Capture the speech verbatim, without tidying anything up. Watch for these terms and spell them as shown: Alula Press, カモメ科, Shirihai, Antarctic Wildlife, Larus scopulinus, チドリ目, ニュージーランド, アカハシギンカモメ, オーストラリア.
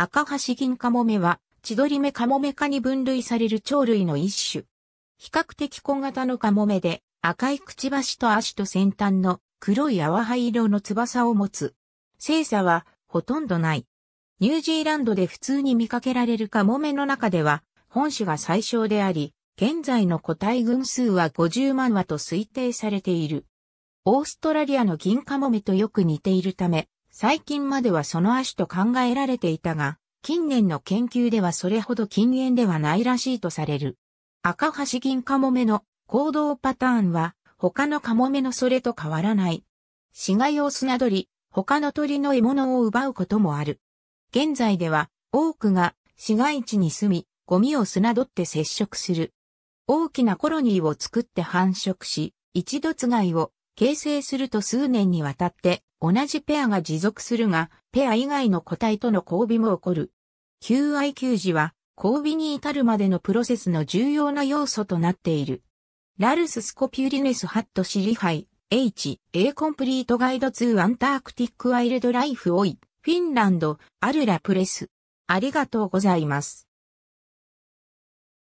アカハシギンカモメは、千鳥目カモメ科に分類される鳥類の一種。比較的小型のカモメで、赤いくちばしと足と先端の黒い淡灰色の翼を持つ。性差はほとんどない。ニュージーランドで普通に見かけられるカモメの中では、本種が最小であり、現在の個体群数はごじゅうまんわと推定されている。オーストラリアのギンカモメとよく似ているため、最近まではその亜種と考えられていたが、近年の研究ではそれほど近縁ではないらしいとされる。アカハシギンカモメの行動パターンは他のカモメのそれと変わらない。死骸を砂取り、他の鳥の獲物を奪うこともある。現在では多くが市街地に住み、ゴミを砂取って接触する。大きなコロニーを作って繁殖し、一度つがいを形成すると数年にわたって同じペアが持続するが、ペア以外の個体との交尾も起こる。求愛給餌は交尾に至るまでのプロセスの重要な要素となっている。Larus scopulinus hat Shirihai H. A Complete Guide to Antarctic Wildlife おい、フィンランド、アルラプレス。ありがとうございます。